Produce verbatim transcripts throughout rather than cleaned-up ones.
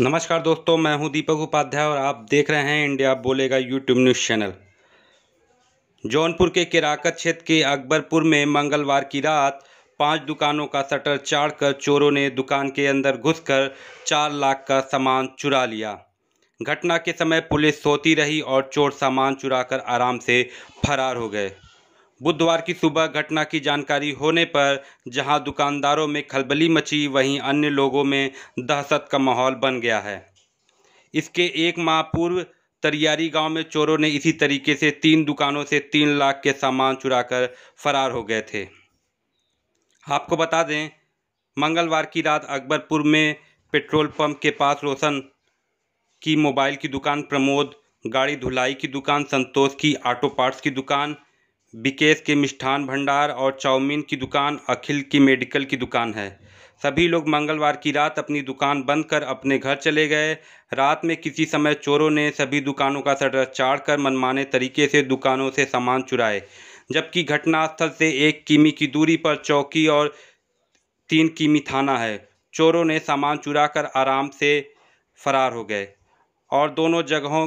नमस्कार दोस्तों, मैं हूं दीपक उपाध्याय और आप देख रहे हैं इंडिया बोलेगा यूट्यूब न्यूज़ चैनल। जौनपुर के केराकत क्षेत्र के अकबरपुर में मंगलवार की रात पांच दुकानों का शटर चाड़कर चोरों ने दुकान के अंदर घुसकर चार लाख का सामान चुरा लिया। घटना के समय पुलिस सोती रही और चोर सामान चुराकर आराम से फरार हो गए। बुधवार की सुबह घटना की जानकारी होने पर जहां दुकानदारों में खलबली मची, वहीं अन्य लोगों में दहशत का माहौल बन गया है। इसके एक माह पूर्व तरियारी गांव में चोरों ने इसी तरीके से तीन दुकानों से तीन लाख के सामान चुराकर फरार हो गए थे। आपको बता दें, मंगलवार की रात अकबरपुर में पेट्रोल पंप के पास रोशन की मोबाइल की दुकान, प्रमोद गाड़ी धुलाई की दुकान, संतोष की ऑटो पार्ट्स की दुकान, बीकेश के मिष्ठान भंडार और चाउमीन की दुकान, अखिल की मेडिकल की दुकान है। सभी लोग मंगलवार की रात अपनी दुकान बंद कर अपने घर चले गए। रात में किसी समय चोरों ने सभी दुकानों का शटर चाड़कर मनमाने तरीके से दुकानों से सामान चुराए, जबकि घटनास्थल से एक किमी की दूरी पर चौकी और तीन किमी थाना है। चोरों ने सामान चुराकर आराम से फरार हो गए और दोनों जगहों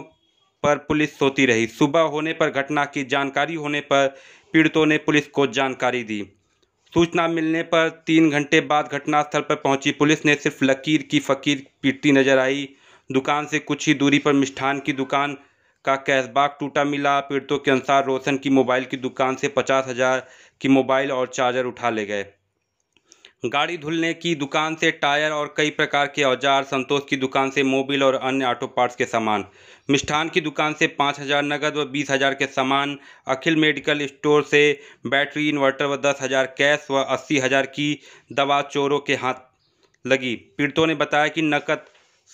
पर पुलिस सोती रही। सुबह होने पर घटना की जानकारी होने पर पीड़ितों ने पुलिस को जानकारी दी। सूचना मिलने पर तीन घंटे बाद घटनास्थल पर पहुंची पुलिस ने सिर्फ लकीर की फकीर पीटती नजर आई। दुकान से कुछ ही दूरी पर मिष्ठान की दुकान का कैशबाग टूटा मिला। पीड़ितों के अनुसार रोशन की मोबाइल की दुकान से पचास हज़ार की मोबाइल और चार्जर उठा ले गए। गाड़ी धुलने की दुकान से टायर और कई प्रकार के औजार, संतोष की दुकान से मोबिल और अन्य ऑटो पार्ट्स के सामान, मिष्ठान की दुकान से पाँच हज़ार नकद व बीस हज़ार के सामान, अखिल मेडिकल स्टोर से बैटरी, इन्वर्टर व दस हज़ार कैश व अस्सी हज़ार की दवा चोरों के हाथ लगी। पीड़ितों ने बताया कि नकद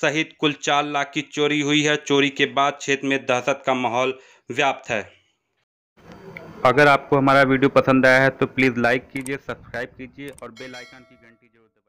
सहित कुल चार लाख की चोरी हुई है। चोरी के बाद क्षेत्र में दहशत का माहौल व्याप्त है। अगर आपको हमारा वीडियो पसंद आया है तो प्लीज़ लाइक कीजिए, सब्सक्राइब कीजिए और बेल आइकन की घंटी जरूर दबाइए।